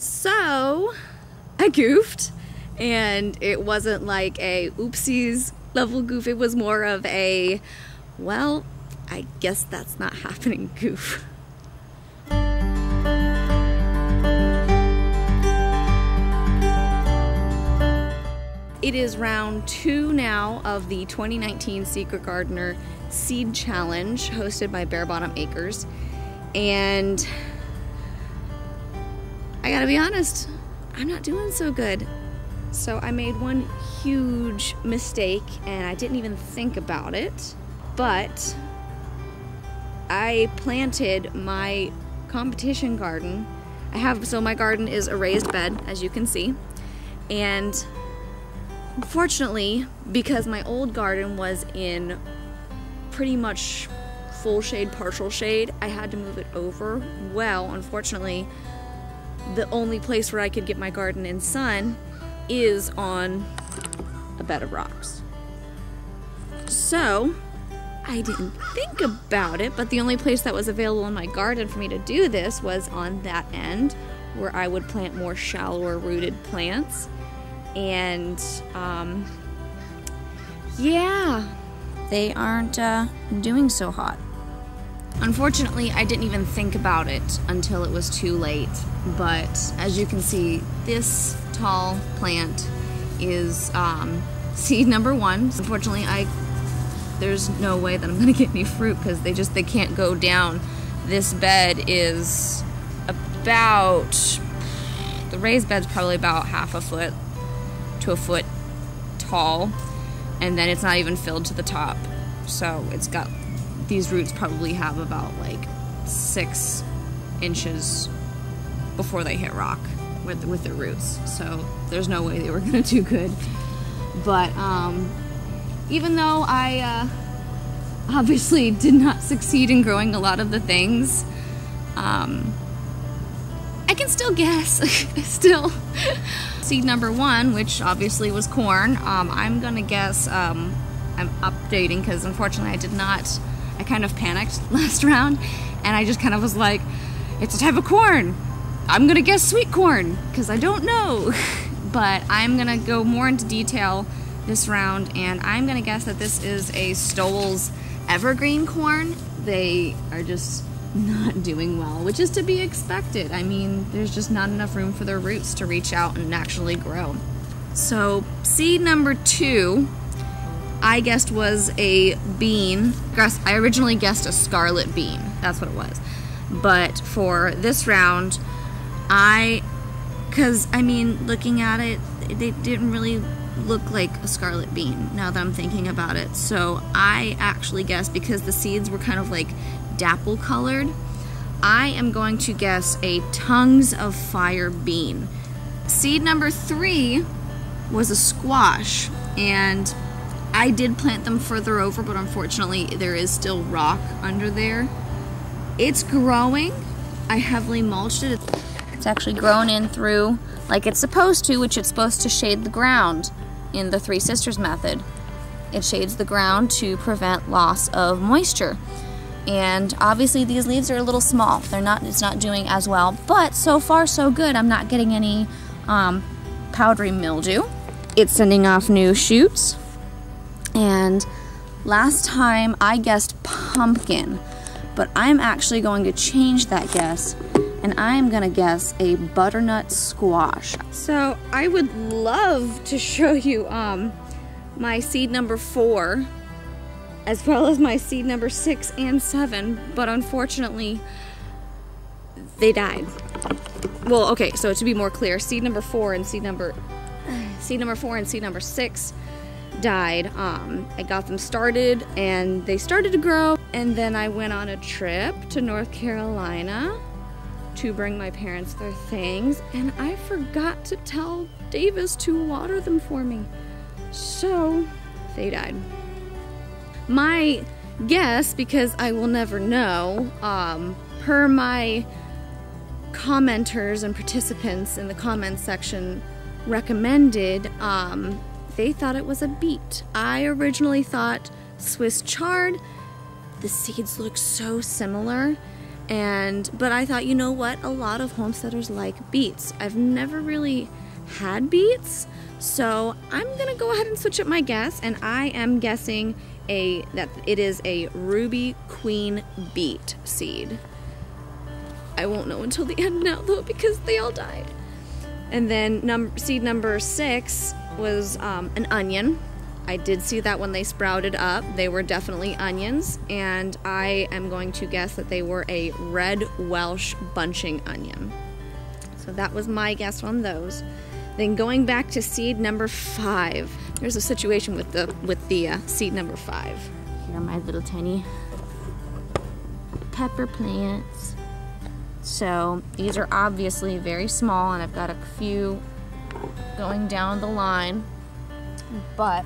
So I goofed, and it wasn't like a oopsies level goof. It was more of a, well, I guess that's not happening goof. It is round 2 now of the 2019 Secret Gardener Seed Challenge hosted by Bear Bottom Acres, and I gotta be honest, I'm not doing so good. So I made one huge mistake, and I didn't even think about it, but I planted my competition garden. So my garden is a raised bed, as you can see, and unfortunately, because my old garden was in pretty much full shade, partial shade, I had to move it over. Well, unfortunately, the only place where I could get my garden in sun is on a bed of rocks. So I didn't think about it, but the only place that was available in my garden for me to do this was on that end, where I would plant more shallower rooted plants. And yeah, they aren't doing so hot. Unfortunately, I didn't even think about it until it was too late, but as you can see, this tall plant is seed number 1. Unfortunately, there's no way that I'm gonna get any fruit because they can't go down. This bed is about, the raised bed's probably about half a foot to a foot tall, and then it's not even filled to the top, so it's got, these roots probably have about like 6 inches before they hit rock with their roots, so there's no way they were gonna do good. But even though I obviously did not succeed in growing a lot of the things, I can still guess. Still seed number 1, which obviously was corn. I'm gonna guess, I'm updating because unfortunately I kind of panicked last round, and I just kind of was like, it's a type of corn, I'm gonna guess sweet corn because I don't know. But I'm gonna go more into detail this round, and I'm gonna guess that this is a Stoll's evergreen corn. They are just not doing well, which is to be expected. I mean, there's just not enough room for their roots to reach out and actually grow. So seed number 2, I guessed was a bean. I originally guessed a scarlet bean, that's what it was. But for this round, I mean, looking at it, they didn't really look like a scarlet bean now that I'm thinking about it. So I actually guessed, because the seeds were kind of like dapple colored, I am going to guess a tongues of fire bean. Seed number 3 was a squash, and I did plant them further over, but unfortunately there is still rock under there. It's growing. I heavily mulched it. It's actually grown in through like it's supposed to, which it's supposed to shade the ground in the Three Sisters method. It shades the ground to prevent loss of moisture. And obviously these leaves are a little small. It's not doing as well, but so far so good. I'm not getting any powdery mildew. It's sending off new shoots. And last time I guessed pumpkin, but I'm actually going to change that guess, and I'm gonna guess a butternut squash. So I would love to show you my seed number 4, as well as my seed number 6 and 7, but unfortunately they died. Well, okay, so to be more clear, seed number four and seed number six died. I got them started and they started to grow, and then I went on a trip to North Carolina to bring my parents their things, and I forgot to tell Davis to water them for me, so they died. My guess, because I will never know, per my commenters and participants in the comments section recommended, they thought it was a beet. I originally thought Swiss chard. The seeds look so similar, But I thought, you know what, a lot of homesteaders like beets. I've never really had beets, so I'm gonna go ahead and switch up my guess, and I am guessing that it is a Ruby Queen beet seed. I won't know until the end now though, because they all died. And then seed number 6 was an onion. I did see that when they sprouted up, they were definitely onions, and I am going to guess that they were a red Welsh bunching onion. So that was my guess on those. Then going back to seed number 5, there's a situation with the seed number 5. Here are my little tiny pepper plants. So these are obviously very small, and I've got a few going down the line. But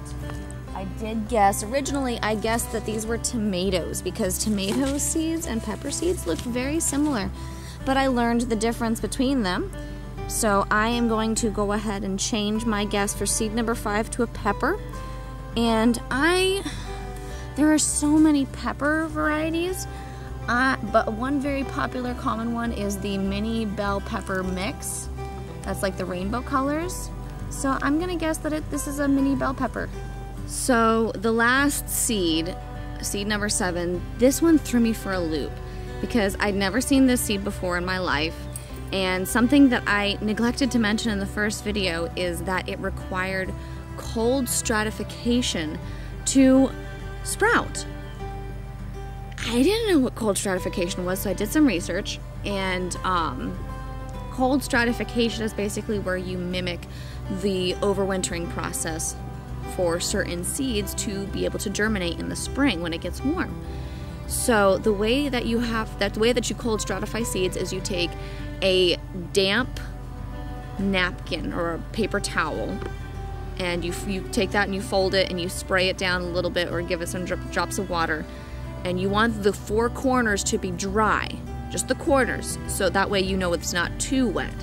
I did guess, originally I guessed that these were tomatoes, because tomato seeds and pepper seeds look very similar, but I learned the difference between them. So I am going to go ahead and change my guess for seed number 5 to a pepper. And there are so many pepper varieties, but one very popular common one is the mini bell pepper mix. That's like the rainbow colors. So I'm gonna guess that this is a mini bell pepper. So the last seed, seed number 7, this one threw me for a loop because I'd never seen this seed before in my life. And something that I neglected to mention in the first video is that it required cold stratification to sprout. I didn't know what cold stratification was, so I did some research, and cold stratification is basically where you mimic the overwintering process for certain seeds to be able to germinate in the spring when it gets warm. So the way that you you cold stratify seeds is you take a damp napkin or a paper towel, and you take that and you fold it and you spray it down a little bit, or give it some drops of water, and you want the 4 corners to be dry. Just the corners, so that way you know it's not too wet.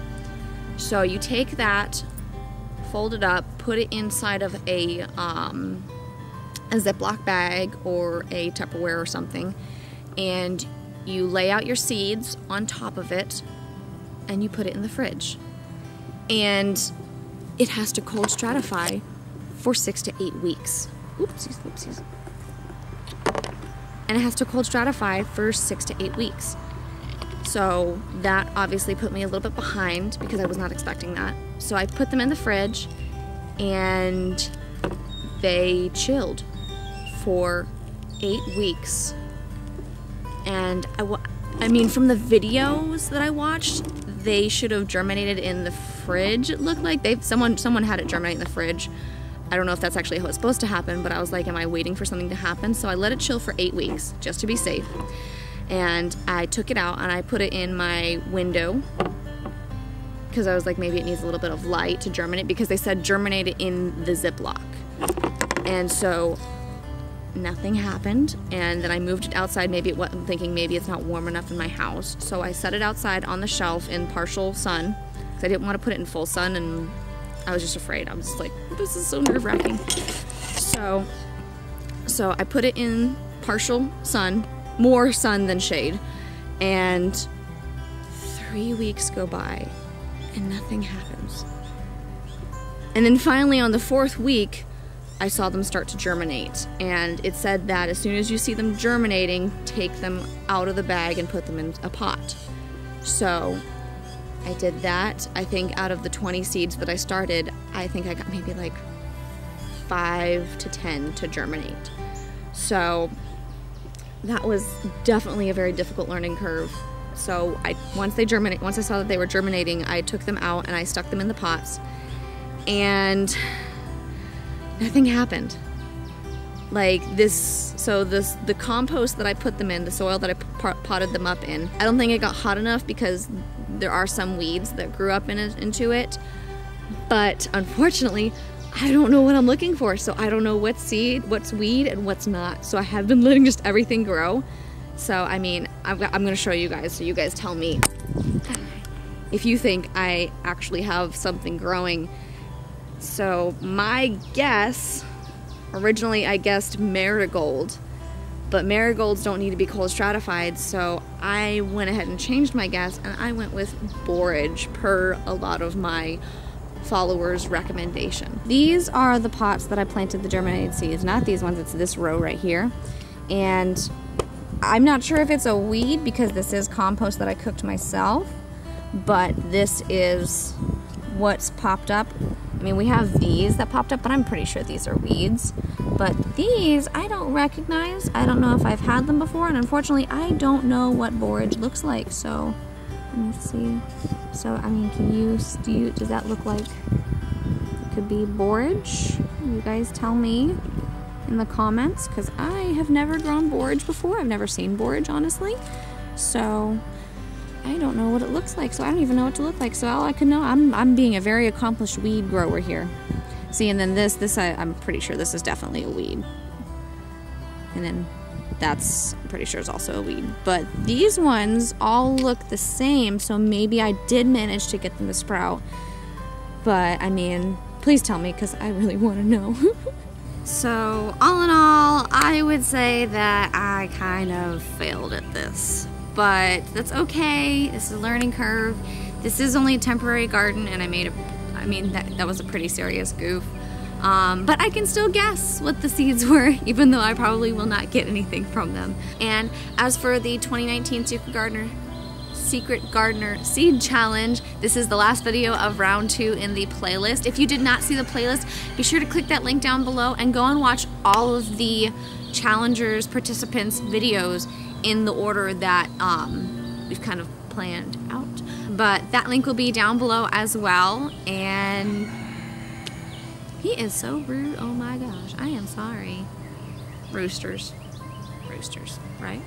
So you take that, fold it up, put it inside of a Ziploc bag or a Tupperware or something, and you lay out your seeds on top of it, and you put it in the fridge. And it has to cold stratify for 6 to 8 weeks. Oopsies, oopsies. And it has to cold stratify for 6 to 8 weeks. So that obviously put me a little bit behind because I was not expecting that. So I put them in the fridge and they chilled for 8 weeks. And I mean, from the videos that I watched, they should have germinated in the fridge. It looked like someone had it germinate in the fridge. I don't know if that's actually how it's supposed to happen, but I was like, am I waiting for something to happen? So I let it chill for 8 weeks just to be safe. And I took it out and I put it in my window because I was like, maybe it needs a little bit of light to germinate, because they said germinate it in the Ziploc. And so nothing happened, and then I moved it outside. Maybe I'm thinking maybe it's not warm enough in my house, so I set it outside on the shelf in partial sun because I didn't want to put it in full sun, and I was just afraid. I was just like, this is so nerve-wracking. So I put it in partial sun, more sun than shade, and 3 weeks go by and nothing happens. And then finally on the 4th week, I saw them start to germinate, and it said that as soon as you see them germinating, take them out of the bag and put them in a pot. So I did that. I think out of the 20 seeds that I started, I think I got maybe like 5 to 10 to germinate. So that was definitely a very difficult learning curve. So once I saw that they were germinating, I took them out and I stuck them in the pots, and nothing happened. Like this, so this, the compost that I put them in, the soil that I potted them up in, I don't think it got hot enough because there are some weeds that grew up into it. But unfortunately, I don't know what I'm looking for, so I don't know what's seed, what's weed, and what's not. So I have been letting just everything grow. So I mean, I'm gonna show you guys, so you guys tell me if you think I actually have something growing. So my guess, originally I guessed marigold, but marigolds don't need to be cold stratified, so I went ahead and changed my guess, and I went with borage per a lot of my followers' recommendation. These are the pots that I planted the germinated seeds, not these ones, it's this row right here. And I'm not sure if it's a weed because this is compost that I cooked myself, but this is what's popped up. I mean, we have these that popped up, but I'm pretty sure these are weeds. But these I don't recognize. I don't know if I've had them before, and unfortunately I don't know what borage looks like, so let me see. So, I mean, does that look like it could be borage? You guys tell me in the comments, because I have never grown borage before. I've never seen borage, honestly. So, I don't know what it looks like. So, I don't even know what to look like. So, all I could know, I'm being a very accomplished weed grower here. See, and then I'm pretty sure this is definitely a weed. And then that's, I'm pretty sure, is also a weed. But these ones all look the same, so maybe I did manage to get them to sprout. But, I mean, please tell me, because I really want to know. So, all in all, I would say that I kind of failed at this. But that's okay. This is a learning curve. This is only a temporary garden, and that was a pretty serious goof. But I can still guess what the seeds were, even though I probably will not get anything from them. And as for the 2019 Secret Gardener Seed Challenge, this is the last video of round 2 in the playlist. If you did not see the playlist, be sure to click that link down below and go and watch all of the challengers, participants' videos in the order that we've kind of planned out. But that link will be down below as well. And he is so rude. Oh my gosh. I am sorry. Roosters. Roosters, right?